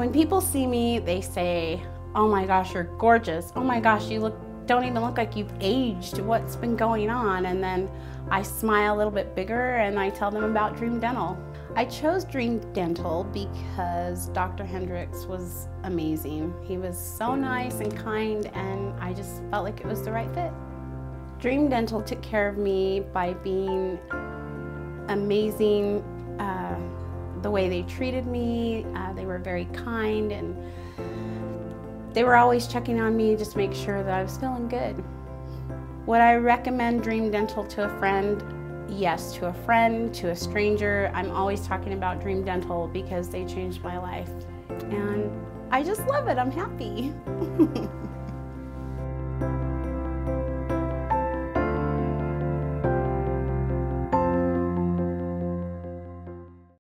When people see me, they say, oh my gosh, you're gorgeous. Oh my gosh, you don't even look like you've aged. What's been going on? And then I smile a little bit bigger and I tell them about Dream Dental. I chose Dream Dental because Dr. Hendriks was amazing. He was so nice and kind, and I just felt like it was the right fit. Dream Dental took care of me by being amazing. The way they treated me, they were very kind, and they were always checking on me just to make sure that I was feeling good. Would I recommend Dream Dental to a friend? Yes, to a friend, to a stranger. I'm always talking about Dream Dental because they changed my life, and I just love it. I'm happy.